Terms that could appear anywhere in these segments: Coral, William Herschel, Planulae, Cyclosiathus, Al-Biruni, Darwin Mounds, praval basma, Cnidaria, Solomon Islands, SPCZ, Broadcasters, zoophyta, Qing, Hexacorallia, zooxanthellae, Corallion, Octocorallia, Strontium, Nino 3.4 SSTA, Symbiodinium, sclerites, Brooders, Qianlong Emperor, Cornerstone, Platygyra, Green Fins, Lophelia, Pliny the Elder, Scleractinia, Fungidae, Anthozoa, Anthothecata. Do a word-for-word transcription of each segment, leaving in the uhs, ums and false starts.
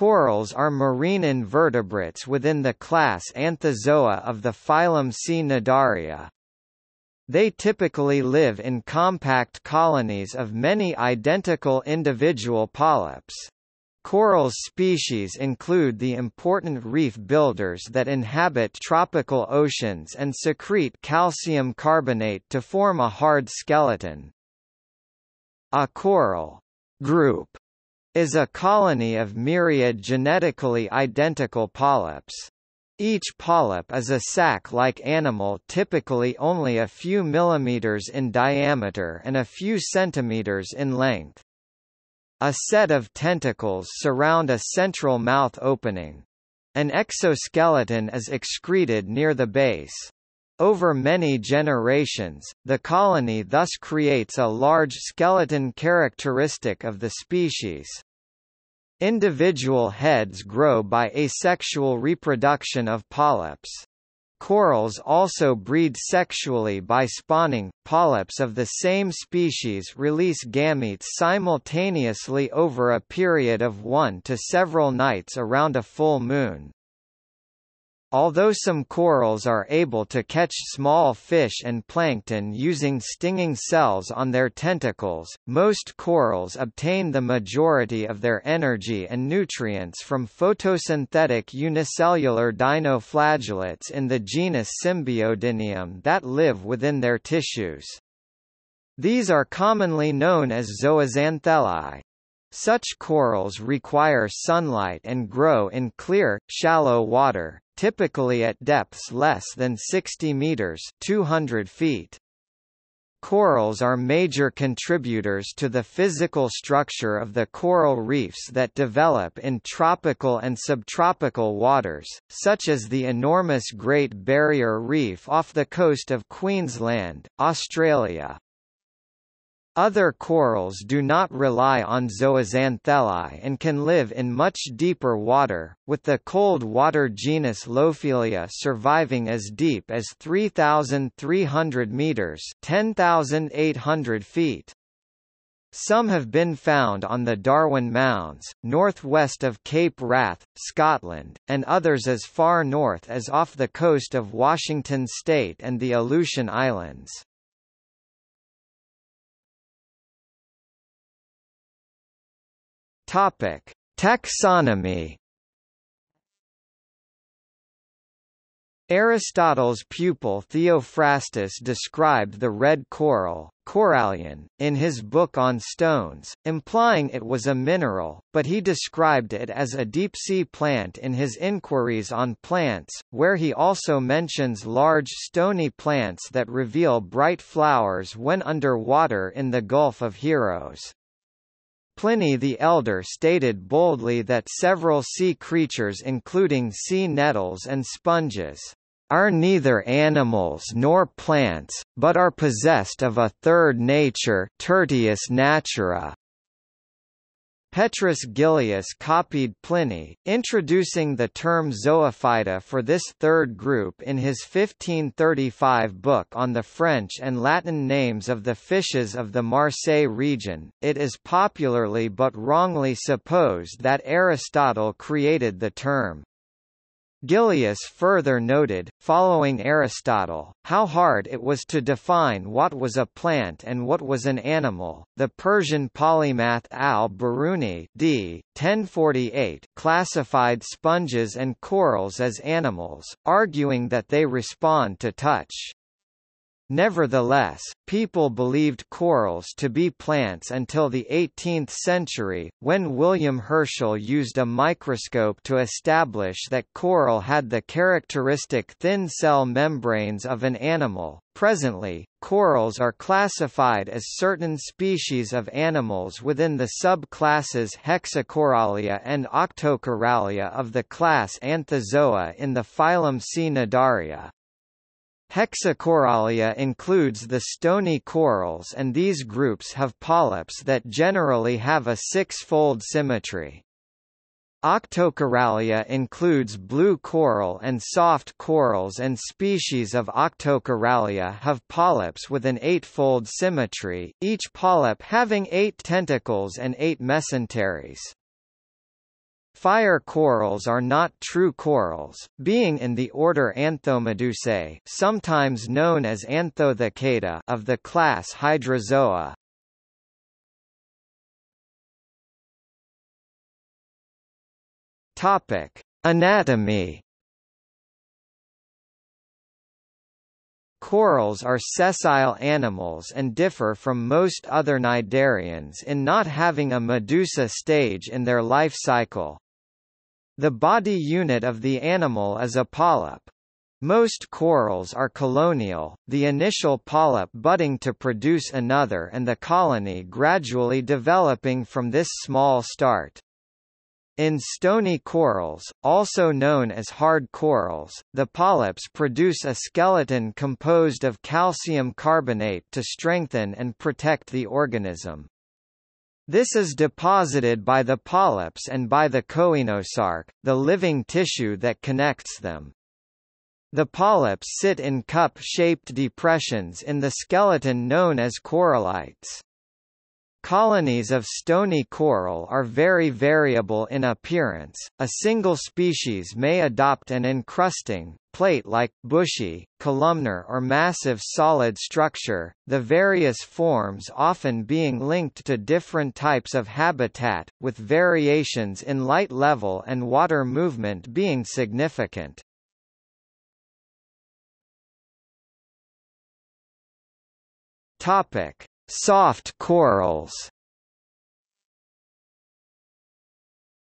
corals are marine invertebrates within the class Anthozoa of the phylum Cnidaria. They typically live in compact colonies of many identical individual polyps. Coral species include the important reef builders that inhabit tropical oceans and secrete calcium carbonate to form a hard skeleton. A coral group is a colony of myriad genetically identical polyps. Each polyp is a sac-like animal typically only a few millimeters in diameter and a few centimeters in length. A set of tentacles surround a central mouth opening. An exoskeleton is excreted near the base. Over many generations, the colony thus creates a large skeleton characteristic of the species. Individual heads grow by asexual reproduction of polyps. Corals also breed sexually by spawning. Polyps of the same species release gametes simultaneously over a period of one to several nights around a full moon. Although some corals are able to catch small fish and plankton using stinging cells on their tentacles, most corals obtain the majority of their energy and nutrients from photosynthetic unicellular dinoflagellates in the genus Symbiodinium that live within their tissues. These are commonly known as zooxanthellae. Such corals require sunlight and grow in clear, shallow water, typically at depths less than sixty meters (two hundred feet). Corals are major contributors to the physical structure of the coral reefs that develop in tropical and subtropical waters, such as the enormous Great Barrier Reef off the coast of Queensland, Australia. Other corals do not rely on zooxanthellae and can live in much deeper water, with the cold water genus Lophelia surviving as deep as three thousand three hundred meters (ten thousand eight hundred feet). Some have been found on the Darwin Mounds, northwest of Cape Wrath, Scotland, and others as far north as off the coast of Washington State and the Aleutian Islands. Topic: Taxonomy. Aristotle's pupil Theophrastus described the red coral, Corallion, in his book on stones, implying it was a mineral, but he described it as a deep-sea plant in his Inquiries on Plants, where he also mentions large stony plants that reveal bright flowers when under water in the Gulf of Heroes. Pliny the Elder stated boldly that several sea creatures including sea nettles and sponges, "...are neither animals nor plants, but are possessed of a third nature, tertius natura." Petrus Gillius copied Pliny, introducing the term zoophyta for this third group in his fifteen thirty-five book on the French and Latin names of the fishes of the Marseille region. It is popularly but wrongly supposed that Aristotle created the term. Gillius further noted, following Aristotle, how hard it was to define what was a plant and what was an animal. The Persian polymath Al-Biruni d. ten forty-eight classified sponges and corals as animals, arguing that they respond to touch. Nevertheless, people believed corals to be plants until the eighteenth century, when William Herschel used a microscope to establish that coral had the characteristic thin cell membranes of an animal. Presently, corals are classified as certain species of animals within the subclasses Hexacorallia and Octocorallia of the class Anthozoa in the phylum Cnidaria. Hexacorallia includes the stony corals, and these groups have polyps that generally have a six-fold symmetry. Octocorallia includes blue coral and soft corals, and species of Octocorallia have polyps with an eight-fold symmetry, each polyp having eight tentacles and eight mesenteries. Fire corals are not true corals, being in the order Anthomedusae, sometimes known as Anthothecata, of the class Hydrozoa. Topic: Anatomy. Corals are sessile animals and differ from most other cnidarians in not having a medusa stage in their life cycle. The body unit of the animal is a polyp. Most corals are colonial, the initial polyp budding to produce another and the colony gradually developing from this small start. In stony corals, also known as hard corals, the polyps produce a skeleton composed of calcium carbonate to strengthen and protect the organism. This is deposited by the polyps and by the coenosarc, the living tissue that connects them. The polyps sit in cup-shaped depressions in the skeleton known as corallites. Colonies of stony coral are very variable in appearance. A single species may adopt an encrusting, plate-like, bushy, columnar or massive solid structure, the various forms often being linked to different types of habitat, with variations in light level and water movement being significant. Topic: Soft corals.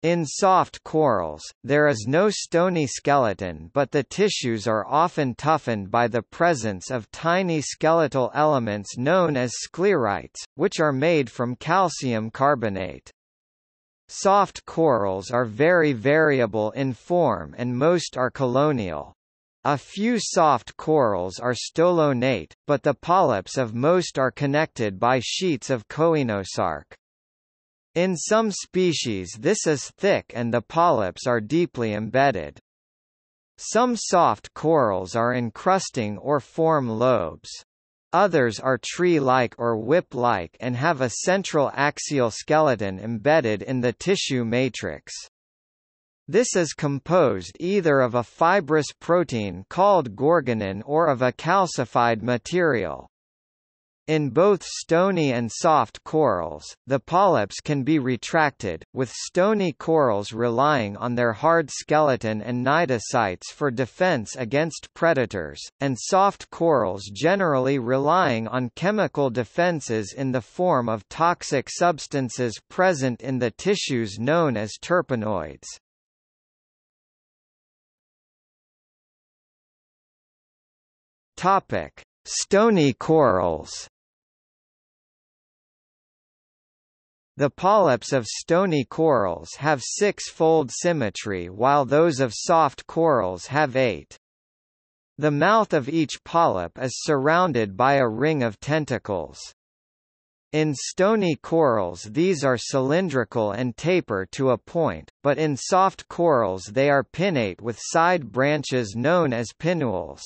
In soft corals, there is no stony skeleton, but the tissues are often toughened by the presence of tiny skeletal elements known as sclerites, which are made from calcium carbonate. Soft corals are very variable in form and most are colonial. A few soft corals are stolonate, but the polyps of most are connected by sheets of coenosarc. In some species this is thick and the polyps are deeply embedded. Some soft corals are encrusting or form lobes. Others are tree-like or whip-like and have a central axial skeleton embedded in the tissue matrix. This is composed either of a fibrous protein called gorgonin or of a calcified material. In both stony and soft corals, the polyps can be retracted, with stony corals relying on their hard skeleton and cnidocytes for defense against predators, and soft corals generally relying on chemical defenses in the form of toxic substances present in the tissues known as terpenoids. Topic: Stony corals. The polyps of stony corals have six-fold symmetry while those of soft corals have eight. The mouth of each polyp is surrounded by a ring of tentacles. In stony corals these are cylindrical and taper to a point, but in soft corals they are pinnate with side branches known as pinnules.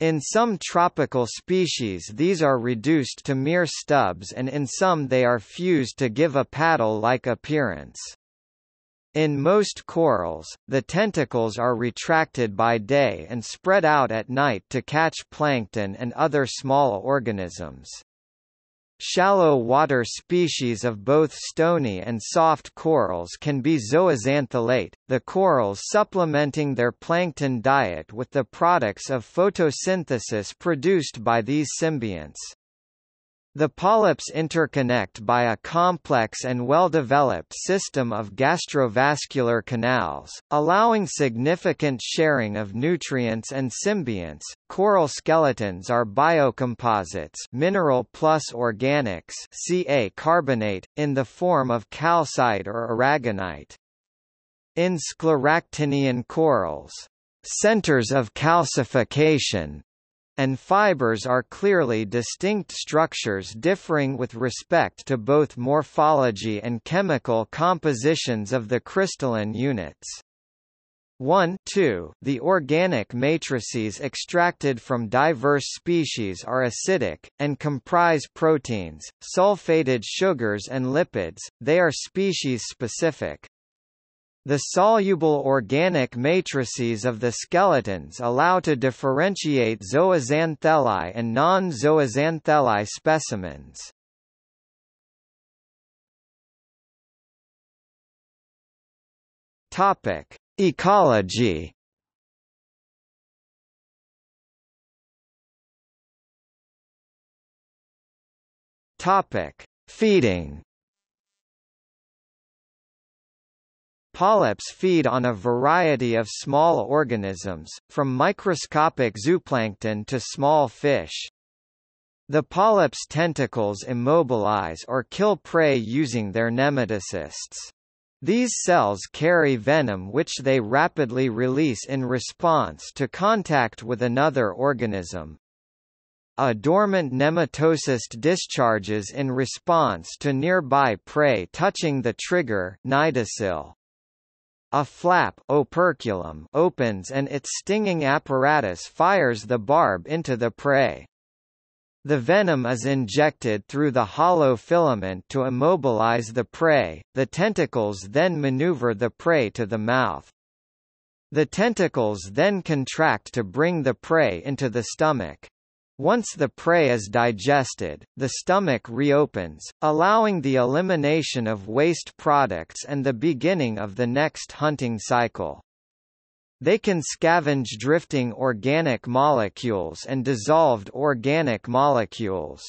In some tropical species these are reduced to mere stubs and in some they are fused to give a paddle-like appearance. In most corals, the tentacles are retracted by day and spread out at night to catch plankton and other small organisms. Shallow water species of both stony and soft corals can be zooxanthellate, the corals supplementing their plankton diet with the products of photosynthesis produced by these symbionts. The polyps interconnect by a complex and well-developed system of gastrovascular canals, allowing significant sharing of nutrients and symbionts. Coral skeletons are biocomposites, mineral plus organics, Ca carbonate, in the form of calcite or aragonite. In scleractinian corals, centers of calcification and fibers are clearly distinct structures differing with respect to both morphology and chemical compositions of the crystalline units. one, two The organic matrices extracted from diverse species are acidic, and comprise proteins, sulfated sugars and lipids. They are species-specific. The soluble organic matrices of the skeletons allow to differentiate zooxanthellae and non-zooxanthellae specimens. Topic: Ecology. Topic: Feeding. Polyps feed on a variety of small organisms, from microscopic zooplankton to small fish. The polyp's tentacles immobilize or kill prey using their nematocysts. These cells carry venom which they rapidly release in response to contact with another organism. A dormant nematocyst discharges in response to nearby prey touching the trigger cnidocell. A flap operculum opens and its stinging apparatus fires the barb into the prey. The venom is injected through the hollow filament to immobilize the prey. The tentacles then maneuver the prey to the mouth. The tentacles then contract to bring the prey into the stomach. Once the prey is digested, the stomach reopens, allowing the elimination of waste products and the beginning of the next hunting cycle. They can scavenge drifting organic molecules and dissolved organic molecules.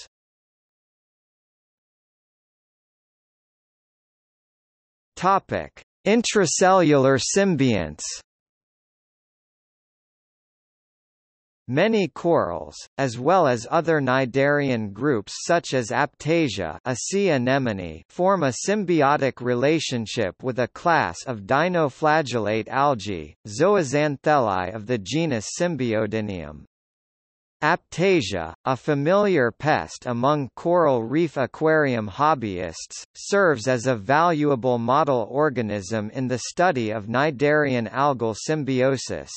Topic: Intracellular symbionts. Many corals, as well as other cnidarian groups such as Aptasia, a sea anemone, form a symbiotic relationship with a class of dinoflagellate algae, zooxanthellae of the genus Symbiodinium. Aptasia, a familiar pest among coral reef aquarium hobbyists, serves as a valuable model organism in the study of cnidarian algal symbiosis.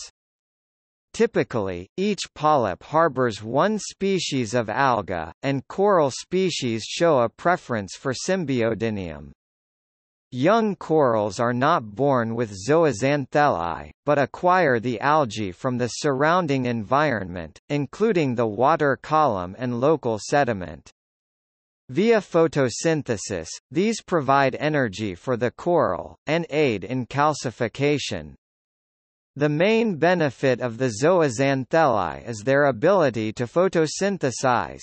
Typically, each polyp harbors one species of alga, and coral species show a preference for Symbiodinium. Young corals are not born with zooxanthellae, but acquire the algae from the surrounding environment, including the water column and local sediment. Via photosynthesis, these provide energy for the coral, and aid in calcification. The main benefit of the zooxanthellae is their ability to photosynthesize.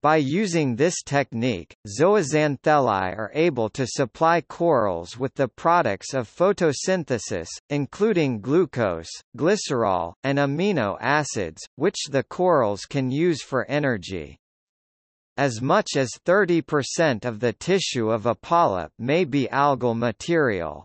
By using this technique, zooxanthellae are able to supply corals with the products of photosynthesis, including glucose, glycerol, and amino acids, which the corals can use for energy. As much as thirty percent of the tissue of a polyp may be algal material.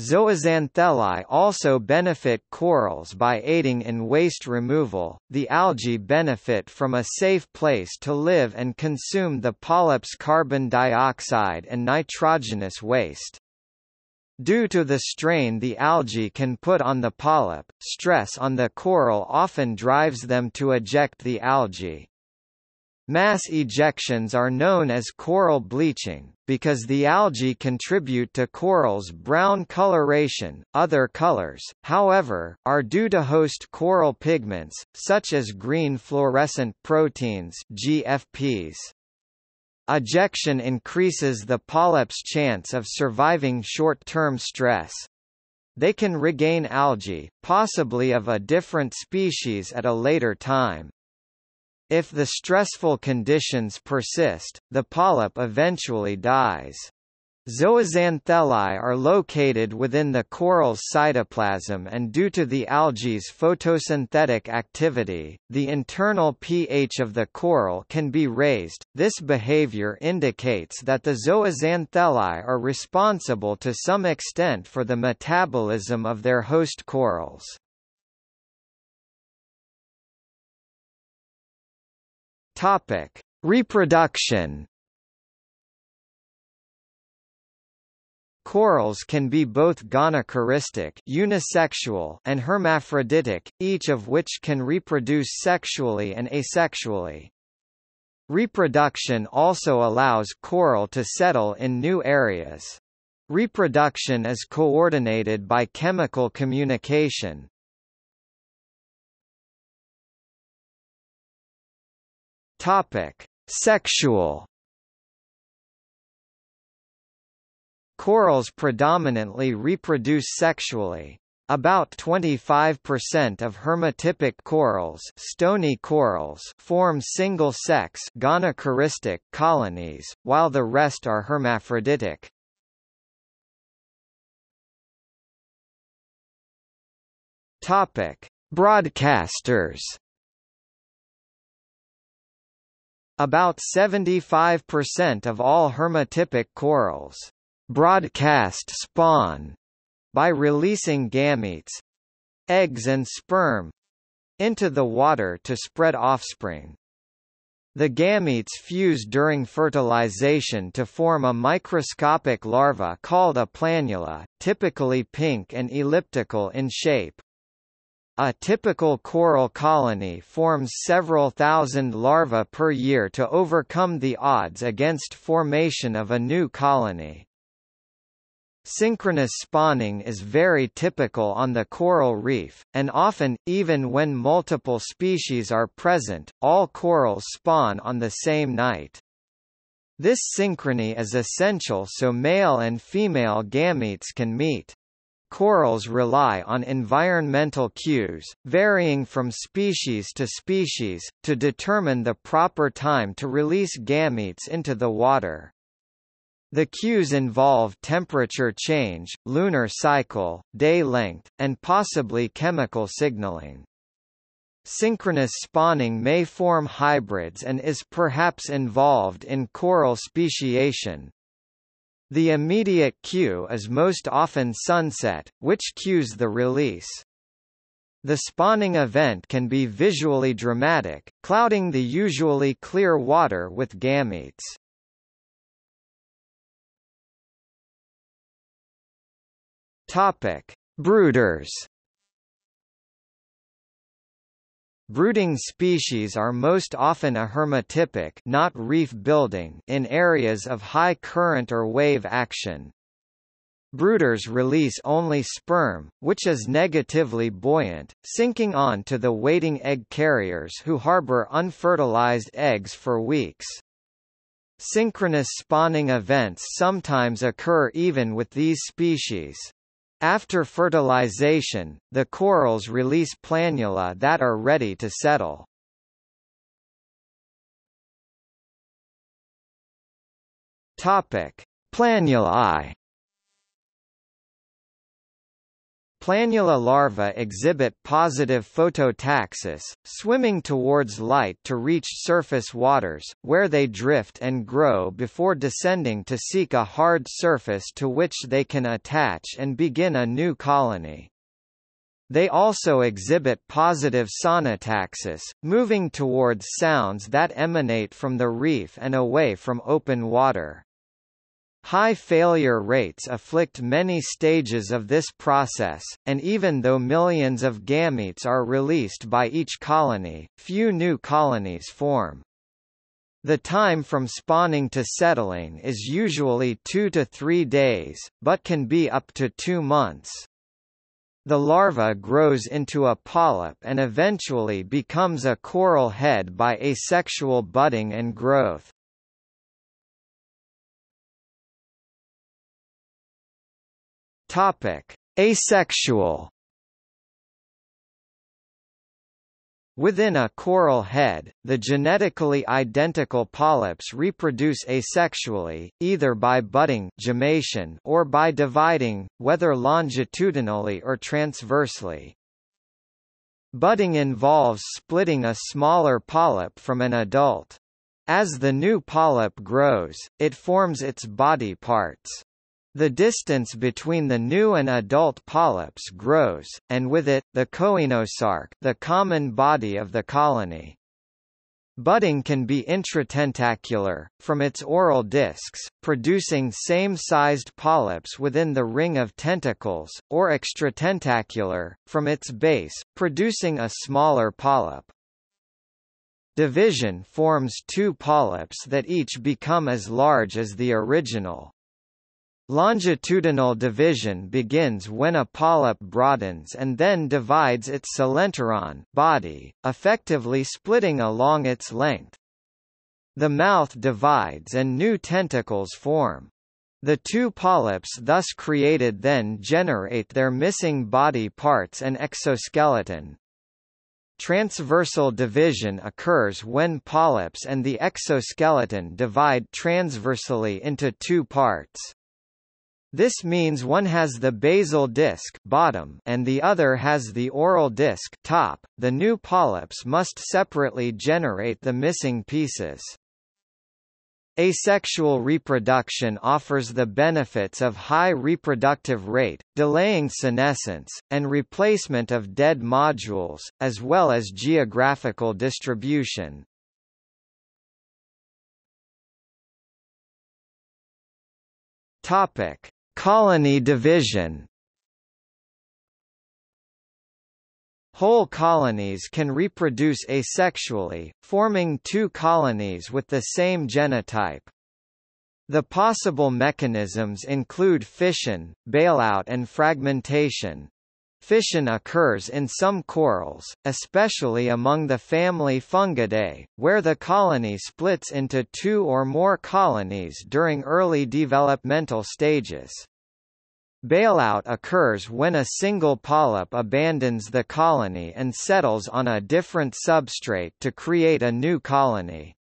Zooxanthellae also benefit corals by aiding in waste removal. The algae benefit from a safe place to live and consume the polyp's carbon dioxide and nitrogenous waste. Due to the strain the algae can put on the polyp, stress on the coral often drives them to eject the algae. Mass ejections are known as coral bleaching, because the algae contribute to corals' brown coloration. Other colors, however, are due to host coral pigments, such as green fluorescent proteins G F Ps. Ejection increases the polyp's chance of surviving short-term stress. They can regain algae, possibly of a different species at a later time. If the stressful conditions persist, the polyp eventually dies. Zooxanthellae are located within the coral's cytoplasm and due to the algae's photosynthetic activity, the internal pH of the coral can be raised. This behavior indicates that the zooxanthellae are responsible to some extent for the metabolism of their host corals. Topic: Reproduction. Corals can be both gonochoristic, unisexual, and hermaphroditic, each of which can reproduce sexually and asexually. Reproduction also allows coral to settle in new areas. Reproduction is coordinated by chemical communication. Topic: Sexual. Corals predominantly reproduce sexually. About twenty-five percent of hermatypic corals, stony corals form single-sex gonochoristic colonies, while the rest are hermaphroditic. Topic: Broadcasters. About seventy-five percent of all hermatypic corals broadcast spawn by releasing gametes, eggs and sperm, into the water to spread offspring. The gametes fuse during fertilization to form a microscopic larva called a planula, typically pink and elliptical in shape. A typical coral colony forms several thousand larvae per year to overcome the odds against formation of a new colony. Synchronous spawning is very typical on the coral reef, and often, even when multiple species are present, all corals spawn on the same night. This synchrony is essential so male and female gametes can meet. Corals rely on environmental cues, varying from species to species, to determine the proper time to release gametes into the water. The cues involve temperature change, lunar cycle, day length, and possibly chemical signaling. Synchronous spawning may form hybrids and is perhaps involved in coral speciation. The immediate cue is most often sunset, which cues the release. The spawning event can be visually dramatic, clouding the usually clear water with gametes. Topic: Brooders. Brooding species are most often a hermatypic, not reef-building, in areas of high current or wave action. Brooders release only sperm, which is negatively buoyant, sinking on to the waiting egg carriers who harbor unfertilized eggs for weeks. Synchronous spawning events sometimes occur even with these species. After fertilization, the corals release planula that are ready to settle. Topic: Planulae. Planula larvae exhibit positive phototaxis, swimming towards light to reach surface waters, where they drift and grow before descending to seek a hard surface to which they can attach and begin a new colony. They also exhibit positive sonotaxis, moving towards sounds that emanate from the reef and away from open water. High failure rates afflict many stages of this process, and even though millions of gametes are released by each colony, few new colonies form. The time from spawning to settling is usually two to three days, but can be up to two months. The larva grows into a polyp and eventually becomes a coral head by asexual budding and growth. Topic: Asexual. Within a coral head, the genetically identical polyps reproduce asexually, either by budding (gemation) or by dividing, whether longitudinally or transversely. Budding involves splitting a smaller polyp from an adult. As the new polyp grows, it forms its body parts. The distance between the new and adult polyps grows, and with it, the coenosarc, the common body of the colony. Budding can be intratentacular, from its oral discs, producing same-sized polyps within the ring of tentacles, or extratentacular, from its base, producing a smaller polyp. Division forms two polyps that each become as large as the original. Longitudinal division begins when a polyp broadens and then divides its coelenteron body, effectively splitting along its length. The mouth divides and new tentacles form. The two polyps thus created then generate their missing body parts and exoskeleton. Transversal division occurs when polyps and the exoskeleton divide transversally into two parts. This means one has the basal disc bottom and the other has the oral disc top. The new polyps must separately generate the missing pieces. Asexual reproduction offers the benefits of high reproductive rate, delaying senescence, and replacement of dead modules, as well as geographical distribution. Topic: Colony division. Whole colonies can reproduce asexually, forming two colonies with the same genotype. The possible mechanisms include fission, bailout and fragmentation. Fission occurs in some corals, especially among the family Fungidae, where the colony splits into two or more colonies during early developmental stages. Bailout occurs when a single polyp abandons the colony and settles on a different substrate to create a new colony.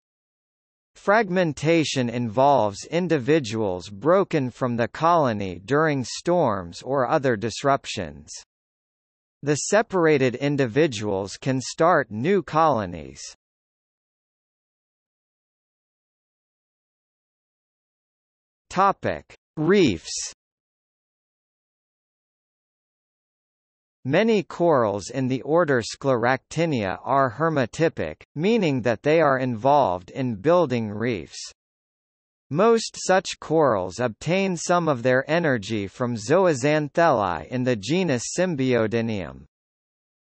Fragmentation involves individuals broken from the colony during storms or other disruptions. The separated individuals can start new colonies. Topic: Reefs. Many corals in the order Scleractinia are hermatypic, meaning that they are involved in building reefs. Most such corals obtain some of their energy from zooxanthellae in the genus Symbiodinium.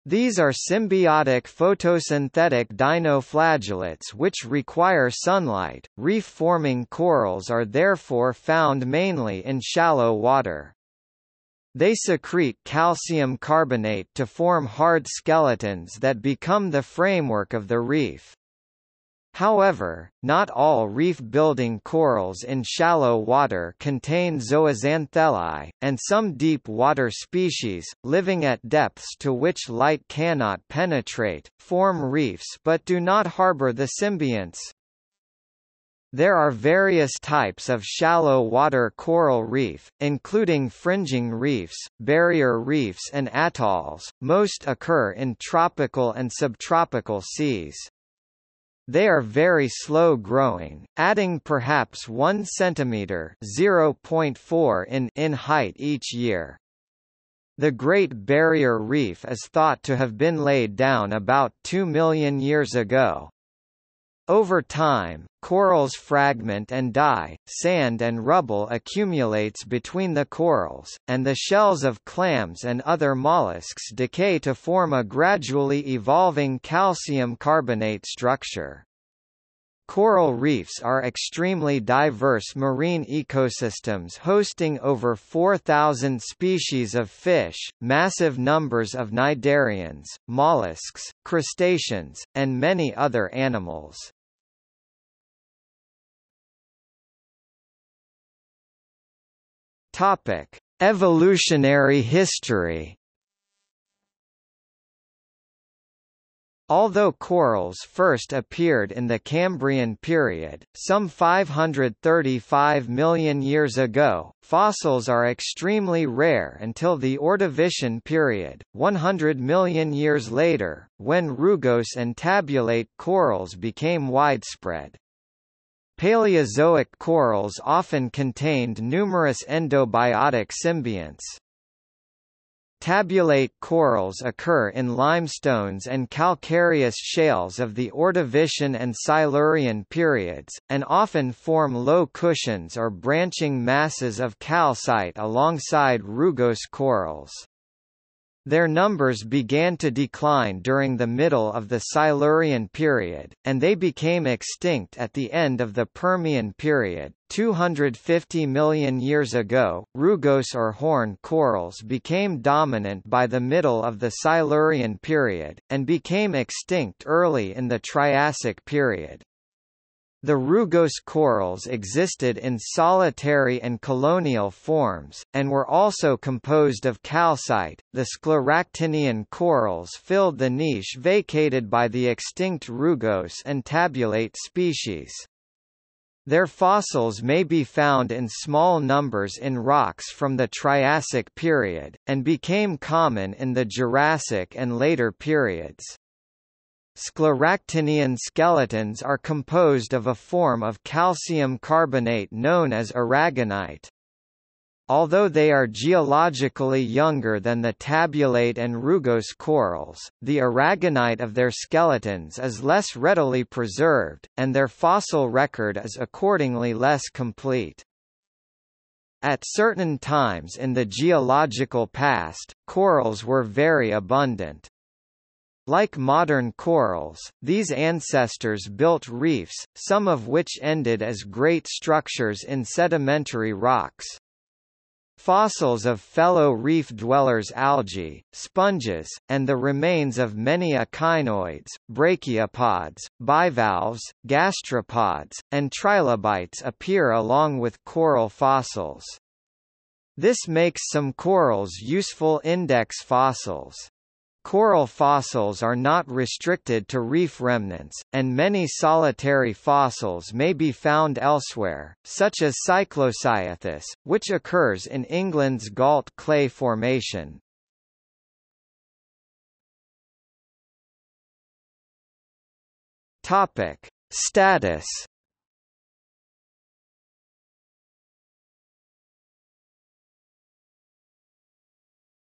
These are symbiotic photosynthetic dinoflagellates which require sunlight. Reef-forming corals are therefore found mainly in shallow water. They secrete calcium carbonate to form hard skeletons that become the framework of the reef. However, not all reef-building corals in shallow water contain zooxanthellae, and some deep-water species, living at depths to which light cannot penetrate, form reefs but do not harbor the symbionts. There are various types of shallow water coral reef, including fringing reefs, barrier reefs and atolls. Most occur in tropical and subtropical seas. They are very slow growing, adding perhaps one centimeter (zero point four in) in height each year. The Great Barrier Reef is thought to have been laid down about two million years ago. Over time, corals fragment and die, sand and rubble accumulates between the corals, and the shells of clams and other mollusks decay to form a gradually evolving calcium carbonate structure. Coral reefs are extremely diverse marine ecosystems hosting over four thousand species of fish, massive numbers of cnidarians, mollusks, crustaceans, and many other animals. Topic: Evolutionary history. Although corals first appeared in the Cambrian period, some five hundred thirty-five million years ago, fossils are extremely rare until the Ordovician period, one hundred million years later, when rugose and tabulate corals became widespread. Paleozoic corals often contained numerous endobiotic symbionts. Tabulate corals occur in limestones and calcareous shales of the Ordovician and Silurian periods, and often form low cushions or branching masses of calcite alongside rugose corals. Their numbers began to decline during the middle of the Silurian period, and they became extinct at the end of the Permian period. two hundred fifty million years ago, rugose or horn corals became dominant by the middle of the Silurian period, and became extinct early in the Triassic period. The rugose corals existed in solitary and colonial forms, and were also composed of calcite. The Scleractinian corals filled the niche vacated by the extinct rugose and tabulate species. Their fossils may be found in small numbers in rocks from the Triassic period, and became common in the Jurassic and later periods. Scleractinian skeletons are composed of a form of calcium carbonate known as aragonite. Although they are geologically younger than the tabulate and rugose corals, the aragonite of their skeletons is less readily preserved, and their fossil record is accordingly less complete. At certain times in the geological past, corals were very abundant. Like modern corals, these ancestors built reefs, some of which ended as great structures in sedimentary rocks. Fossils of fellow reef-dwellers algae, sponges, and the remains of many echinoids, brachiopods, bivalves, gastropods, and trilobites appear along with coral fossils. This makes some corals useful index fossils. Coral fossils are not restricted to reef remnants, and many solitary fossils may be found elsewhere, such as Cyclosiathus, which occurs in England's Gault Clay formation. Topic: Status.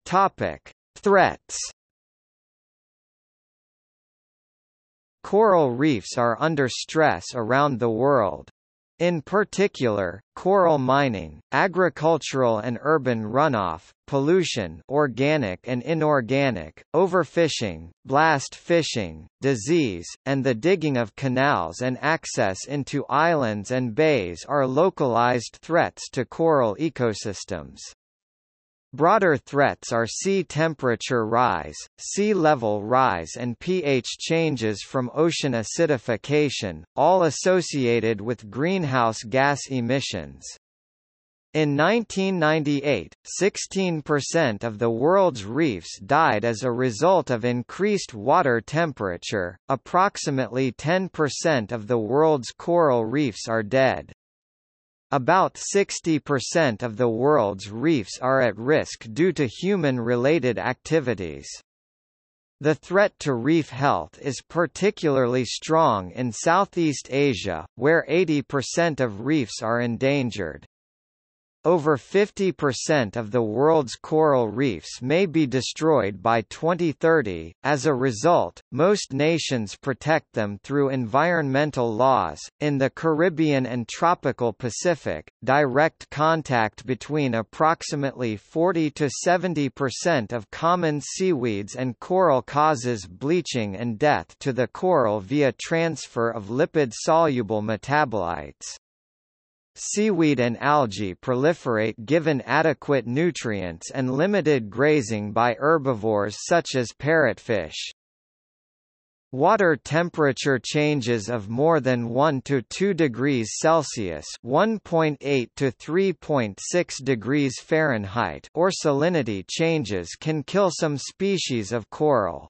Topic: Threats. Coral reefs are under stress around the world. In particular, coral mining, agricultural and urban runoff, pollution, organic and inorganic, overfishing, blast fishing, disease, and the digging of canals and access into islands and bays are localized threats to coral ecosystems. Broader threats are sea temperature rise, sea level rise and pH changes from ocean acidification, all associated with greenhouse gas emissions. In nineteen ninety-eight, sixteen percent of the world's reefs died as a result of increased water temperature. Approximately ten percent of the world's coral reefs are dead. About sixty percent of the world's reefs are at risk due to human-related activities. The threat to reef health is particularly strong in Southeast Asia, where eighty percent of reefs are endangered. Over fifty percent of the world's coral reefs may be destroyed by twenty thirty. As a result, most nations protect them through environmental laws. In the Caribbean and tropical Pacific, direct contact between approximately forty to seventy percent of common seaweeds and coral causes bleaching and death to the coral via transfer of lipid-soluble metabolites. Seaweed and algae proliferate given adequate nutrients and limited grazing by herbivores such as parrotfish. Water temperature changes of more than one to two degrees Celsius (one point eight to three point six degrees Fahrenheit) or salinity changes can kill some species of coral.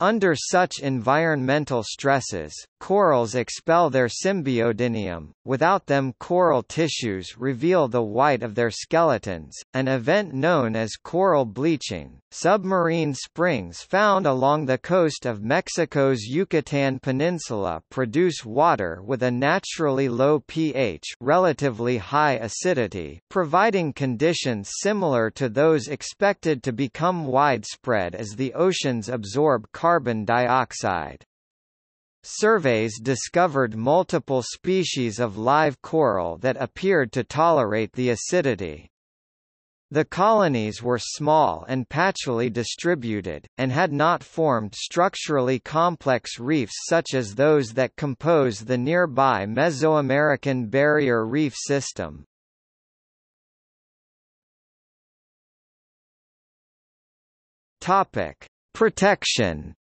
Under such environmental stresses, corals expel their symbiodinium. Without them, coral tissues reveal the white of their skeletons, an event known as coral bleaching. Submarine springs found along the coast of Mexico's Yucatán Peninsula produce water with a naturally low pH, relatively high acidity, providing conditions similar to those expected to become widespread as the oceans absorb carbon. Carbon dioxide. Surveys discovered multiple species of live coral that appeared to tolerate the acidity. The colonies were small and patchily distributed, and had not formed structurally complex reefs such as those that compose the nearby Mesoamerican Barrier Reef System. Topic: Protection.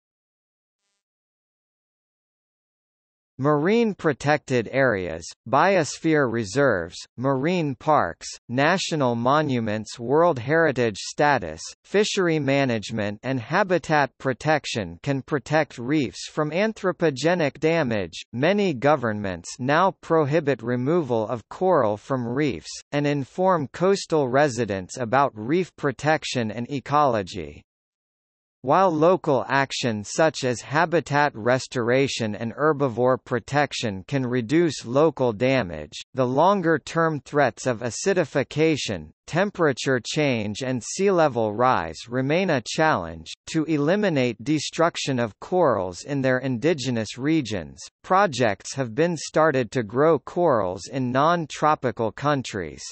Marine protected areas, biosphere reserves, marine parks, national monuments, World Heritage status, fishery management and habitat protection can protect reefs from anthropogenic damage. Many governments now prohibit removal of coral from reefs, and inform coastal residents about reef protection and ecology. While local action such as habitat restoration and herbivore protection can reduce local damage, the longer-term threats of acidification, temperature change and sea level rise remain a challenge. To eliminate destruction of corals in their indigenous regions, projects have been started to grow corals in non-tropical countries.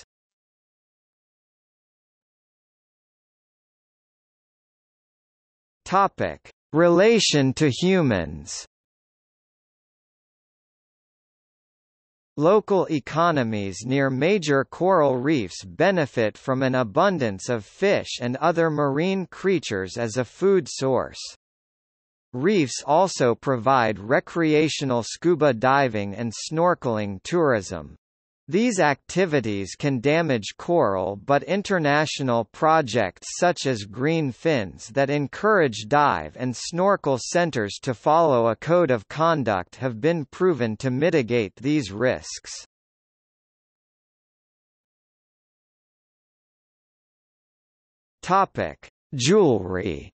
Topic: Relation to humans. Local economies near major coral reefs benefit from an abundance of fish and other marine creatures as a food source. Reefs also provide recreational scuba diving and snorkeling tourism. These activities can damage coral, but international projects such as Green Fins that encourage dive and snorkel centers to follow a code of conduct have been proven to mitigate these risks. Topic: Jewelry.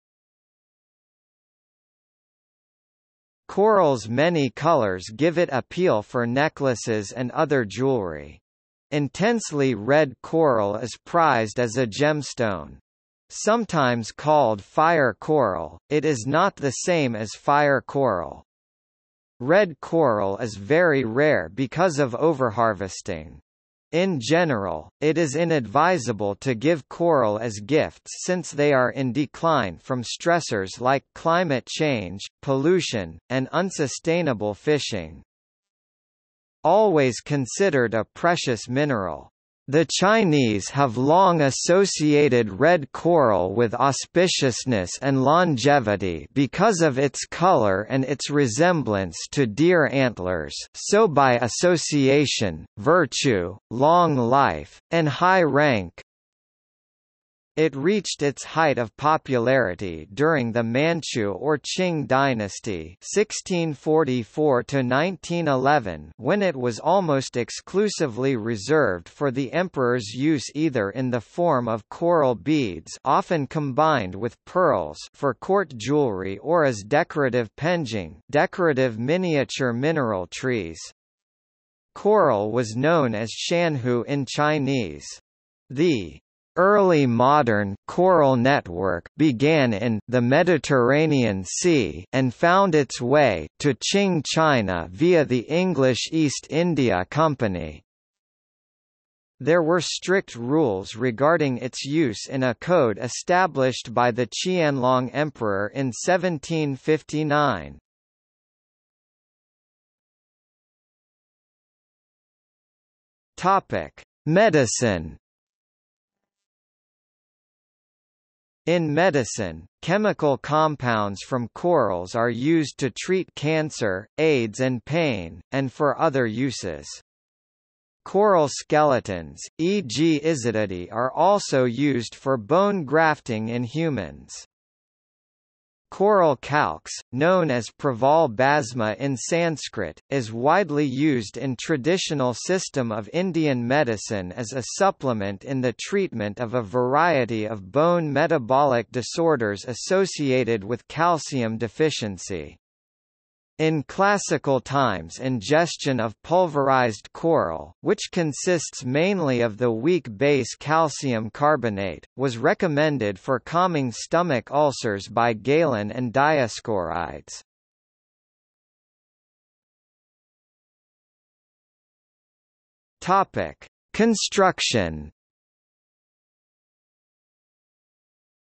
Coral's many colors give it appeal for necklaces and other jewelry. Intensely red coral is prized as a gemstone. Sometimes called fire coral, it is not the same as fire coral. Red coral is very rare because of overharvesting. In general, it is inadvisable to give coral as gifts since they are in decline from stressors like climate change, pollution, and unsustainable fishing. Always considered a precious mineral, the Chinese have long associated red coral with auspiciousness and longevity because of its color and its resemblance to deer antlers, so by association, virtue, long life, and high rank. It reached its height of popularity during the Manchu or Qing dynasty (sixteen forty-four to nineteen eleven), when it was almost exclusively reserved for the emperor's use, either in the form of coral beads, often combined with pearls, for court jewelry, or as decorative penjing, decorative miniature mineral trees. Coral was known as shanhu in Chinese. The early modern coral network began in the Mediterranean Sea and found its way to Qing China via the English East India Company. There were strict rules regarding its use in a code established by the Qianlong Emperor in seventeen fifty-nine. Topic: Medicine. In medicine, chemical compounds from corals are used to treat cancer, AIDS and pain, and for other uses. Coral skeletons, for example Isididae, are also used for bone grafting in humans. Coral calx, known as praval basma in Sanskrit, is widely used in traditional system of Indian medicine as a supplement in the treatment of a variety of bone metabolic disorders associated with calcium deficiency. In classical times, ingestion of pulverized coral, which consists mainly of the weak base calcium carbonate, was recommended for calming stomach ulcers by Galen and Dioscorides. Topic: Construction.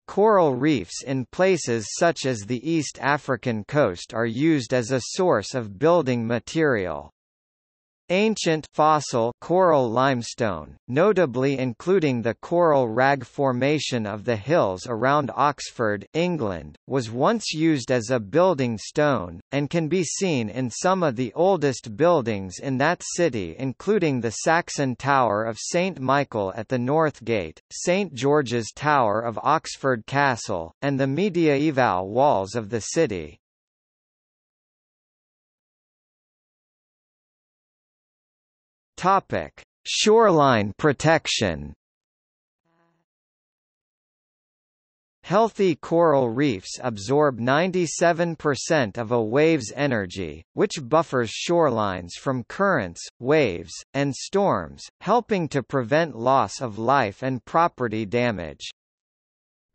Coral reefs in places such as the East African coast are used as a source of building material. Ancient fossil coral limestone, notably including the coral rag formation of the hills around Oxford, England, was once used as a building stone, and can be seen in some of the oldest buildings in that city, including the Saxon Tower of Saint Michael at the North Gate, Saint George's Tower of Oxford Castle, and the mediaeval walls of the city. Topic: Shoreline protection. Healthy coral reefs absorb ninety-seven percent of a wave's energy, which buffers shorelines from currents, waves, and storms, helping to prevent loss of life and property damage.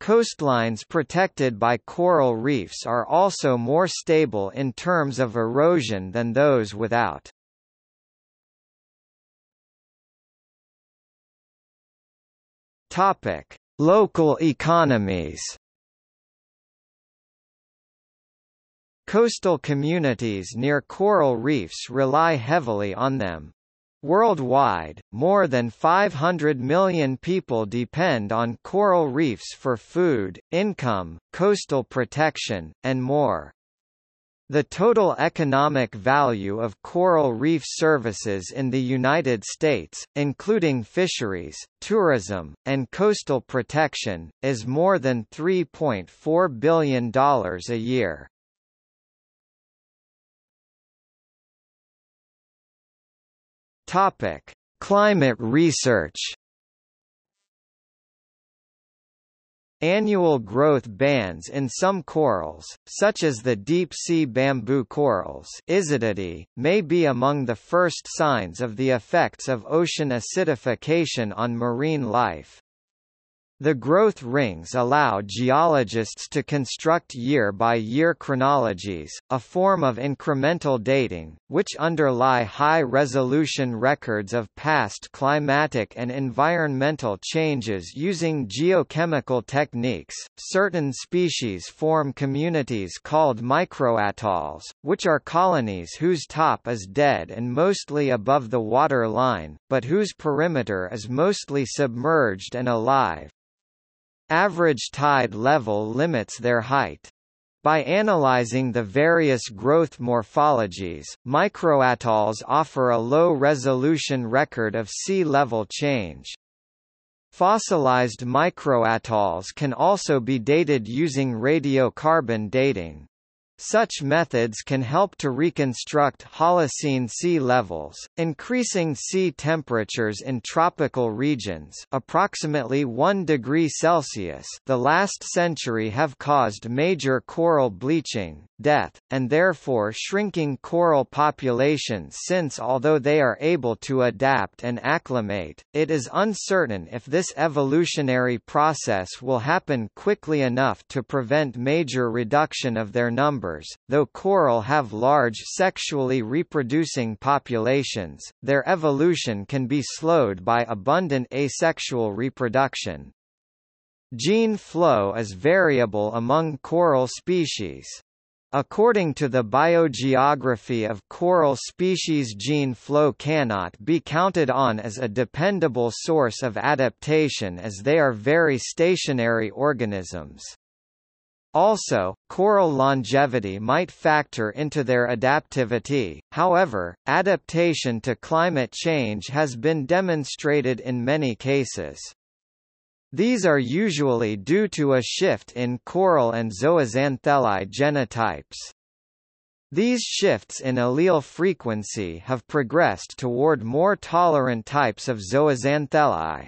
Coastlines protected by coral reefs are also more stable in terms of erosion than those without. Topic: Local economies. Coastal communities near coral reefs rely heavily on them. Worldwide, more than five hundred million people depend on coral reefs for food, income, coastal protection, and more. The total economic value of coral reef services in the United States, including fisheries, tourism, and coastal protection, is more than three point four billion dollars a year. Topic: Climate research. Annual growth bands in some corals, such as the deep-sea bamboo corals Isididae, may be among the first signs of the effects of ocean acidification on marine life. The growth rings allow geologists to construct year-by-year chronologies, a form of incremental dating, which underlie high-resolution records of past climatic and environmental changes using geochemical techniques. Certain species form communities called microatolls, which are colonies whose top is dead and mostly above the water line, but whose perimeter is mostly submerged and alive. Average tide level limits their height. By analyzing the various growth morphologies, microatolls offer a low-resolution record of sea level change. Fossilized microatolls can also be dated using radiocarbon dating. Such methods can help to reconstruct Holocene sea levels, increasing sea temperatures in tropical regions approximately one degree Celsius the last century have caused major coral bleaching, death, and therefore shrinking coral populations since although they are able to adapt and acclimate, it is uncertain if this evolutionary process will happen quickly enough to prevent major reduction of their numbers. Though coral have large sexually reproducing populations, their evolution can be slowed by abundant asexual reproduction. Gene flow is variable among coral species. According to the biogeography of coral species, gene flow cannot be counted on as a dependable source of adaptation as they are very stationary organisms. Also, coral longevity might factor into their adaptivity. However, adaptation to climate change has been demonstrated in many cases. These are usually due to a shift in coral and zooxanthellae genotypes. These shifts in allele frequency have progressed toward more tolerant types of zooxanthellae.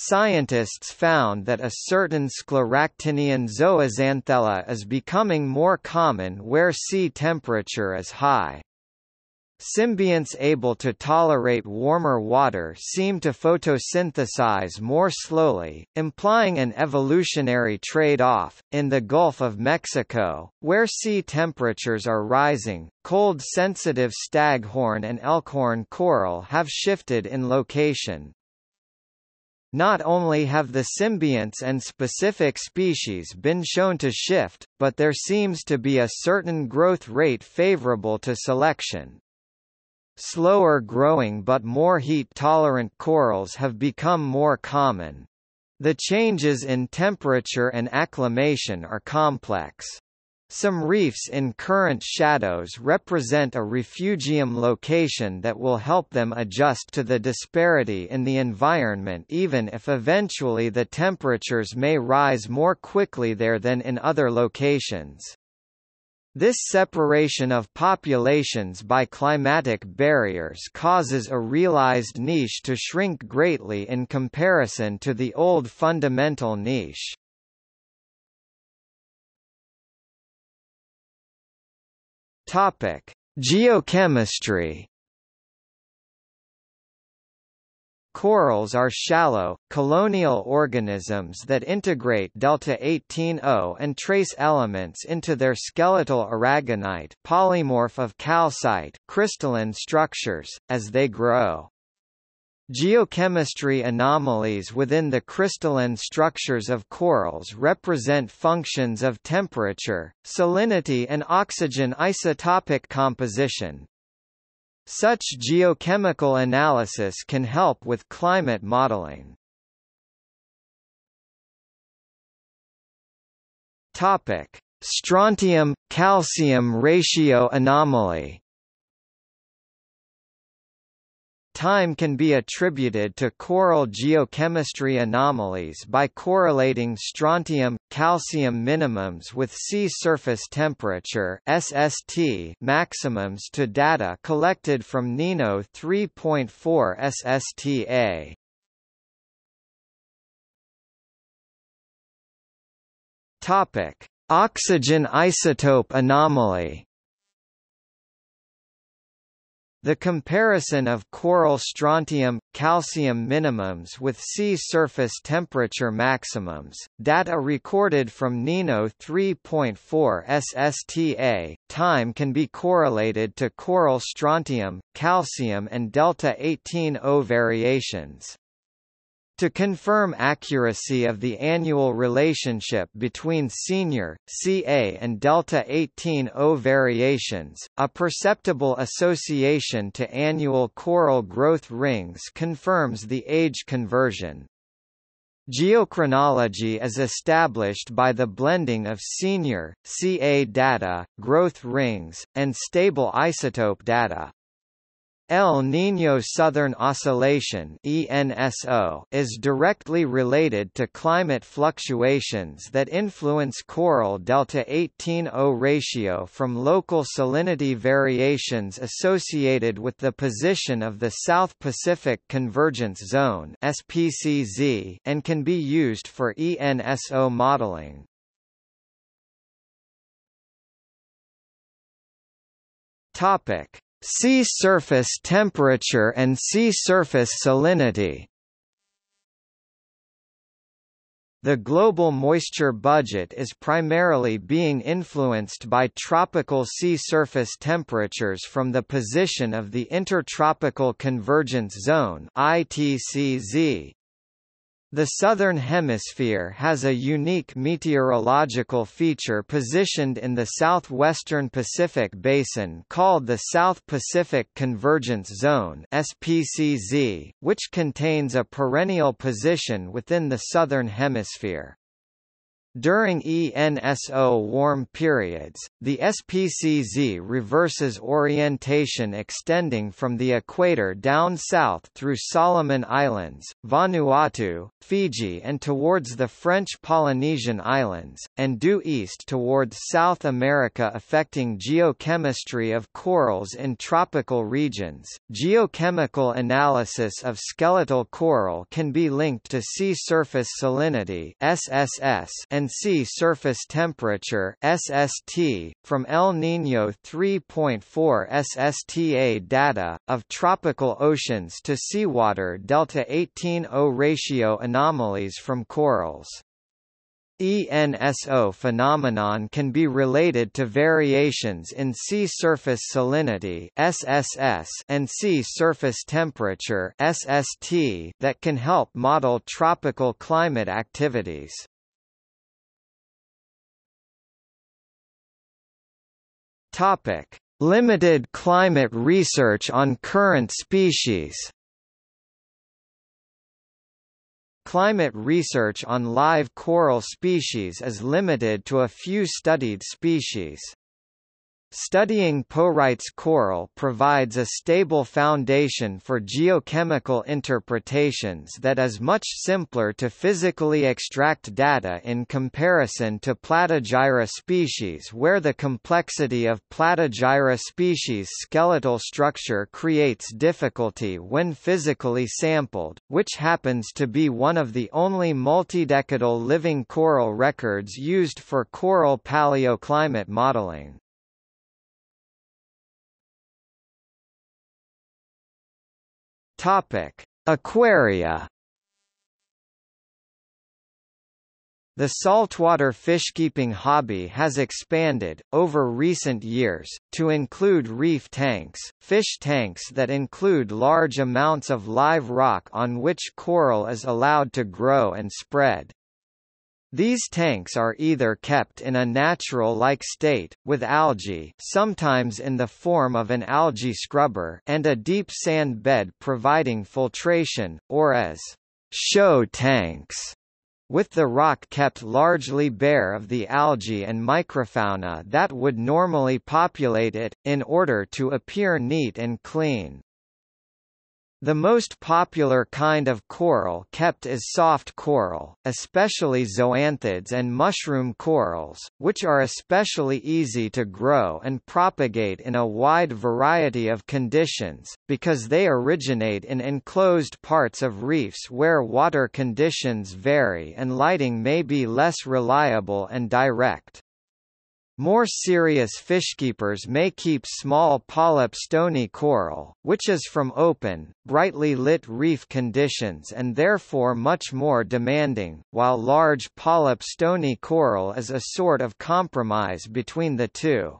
Scientists found that a certain Scleractinian zooxanthella is becoming more common where sea temperature is high. Symbionts able to tolerate warmer water seem to photosynthesize more slowly, implying an evolutionary trade-off. In the Gulf of Mexico, where sea temperatures are rising, cold-sensitive staghorn and elkhorn coral have shifted in location. Not only have the symbionts and specific species been shown to shift, but there seems to be a certain growth rate favorable to selection. Slower growing but more heat-tolerant corals have become more common. The changes in temperature and acclimation are complex. Some reefs in current shadows represent a refugium location that will help them adjust to the disparity in the environment, even if eventually the temperatures may rise more quickly there than in other locations. This separation of populations by climatic barriers causes a realized niche to shrink greatly in comparison to the old fundamental niche. Topic: Geochemistry. Corals are shallow, colonial organisms that integrate delta eighteen O and trace elements into their skeletal aragonite, polymorph of calcite, crystalline structures, as they grow. Geochemistry anomalies within the crystalline structures of corals represent functions of temperature, salinity and oxygen isotopic composition. Such geochemical analysis can help with climate modeling. Topic: Strontium-calcium ratio anomaly. Time can be attributed to coral geochemistry anomalies by correlating strontium-calcium minimums with sea surface temperature (S S T) maximums to data collected from Nino three point four S S T A. Topic: Oxygen isotope anomaly. The comparison of coral strontium-calcium minimums with sea surface temperature maximums, data recorded from Nino three point four S S T A, time can be correlated to coral strontium, calcium and delta eighteen O variations. To confirm accuracy of the annual relationship between senior, C A and delta eighteen O variations, a perceptible association to annual coral growth rings confirms the age conversion. Geochronology is established by the blending of senior, C A data, growth rings, and stable isotope data. El Niño Southern Oscillation (E N S O) is directly related to climate fluctuations that influence coral delta eighteen O ratio from local salinity variations associated with the position of the South Pacific Convergence Zone (S P C Z) and can be used for E N S O modeling. Topic: Sea surface temperature and sea surface salinity. The global moisture budget is primarily being influenced by tropical sea surface temperatures from the position of the Intertropical Convergence Zone I T C Z. The Southern Hemisphere has a unique meteorological feature positioned in the southwestern Pacific Basin called the South Pacific Convergence Zone (S P C Z), which contains a perennial position within the Southern Hemisphere. During E N S O warm periods, the S P C Z reverses orientation, extending from the equator down south through Solomon Islands, Vanuatu, Fiji and towards the French Polynesian Islands, and due east towards South America, affecting geochemistry of corals in tropical regions. Geochemical analysis of skeletal coral can be linked to sea surface salinity (S S S) and sea surface temperature (S S T) from El Niño three point four S S T A data, of tropical oceans to seawater delta eighteen O ratio anomalies from corals. ENSO phenomenon can be related to variations in sea surface salinity S S S and sea surface temperature S S T that can help model tropical climate activities. Topic: Limited climate research on current species. Climate research on live coral species is limited to a few studied species. Studying Pohrite's coral provides a stable foundation for geochemical interpretations that is much simpler to physically extract data in comparison to Platygyra species, where the complexity of Platygyra species' skeletal structure creates difficulty when physically sampled, which happens to be one of the only multidecadal living coral records used for coral paleoclimate modeling. Topic: Aquaria. The saltwater fishkeeping hobby has expanded, over recent years, to include reef tanks, fish tanks that include large amounts of live rock on which coral is allowed to grow and spread. These tanks are either kept in a natural-like state, with algae, sometimes in the form of an algae scrubber, and a deep sand bed providing filtration, or as show tanks, with the rock kept largely bare of the algae and microfauna that would normally populate it, in order to appear neat and clean. The most popular kind of coral kept is soft coral, especially zoanthids and mushroom corals, which are especially easy to grow and propagate in a wide variety of conditions, because they originate in enclosed parts of reefs where water conditions vary and lighting may be less reliable and direct. More serious fishkeepers may keep small polyp stony coral, which is from open, brightly lit reef conditions and therefore much more demanding, while large polyp stony coral is a sort of compromise between the two.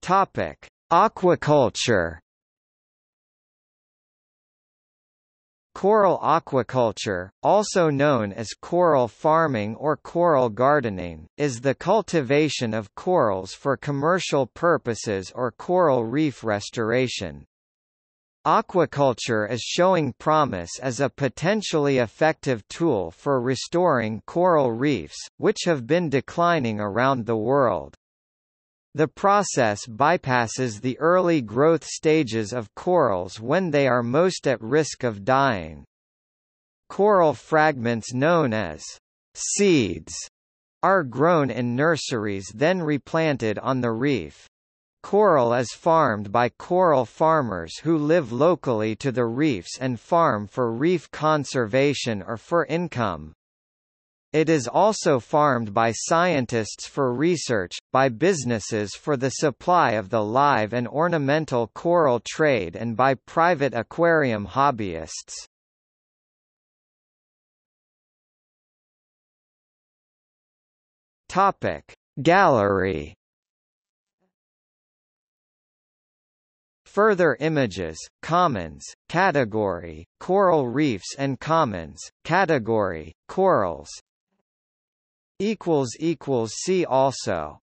Topic: Aquaculture. Coral aquaculture, also known as coral farming or coral gardening, is the cultivation of corals for commercial purposes or coral reef restoration. Aquaculture is showing promise as a potentially effective tool for restoring coral reefs, which have been declining around the world. The process bypasses the early growth stages of corals when they are most at risk of dying. Coral fragments known as seeds are grown in nurseries then replanted on the reef. Coral is farmed by coral farmers who live locally to the reefs and farm for reef conservation or for income. It is also farmed by scientists for research, by businesses for the supply of the live and ornamental coral trade, and by private aquarium hobbyists. Topic: Gallery. Further images, commons, category, coral reefs and commons, category, corals. See also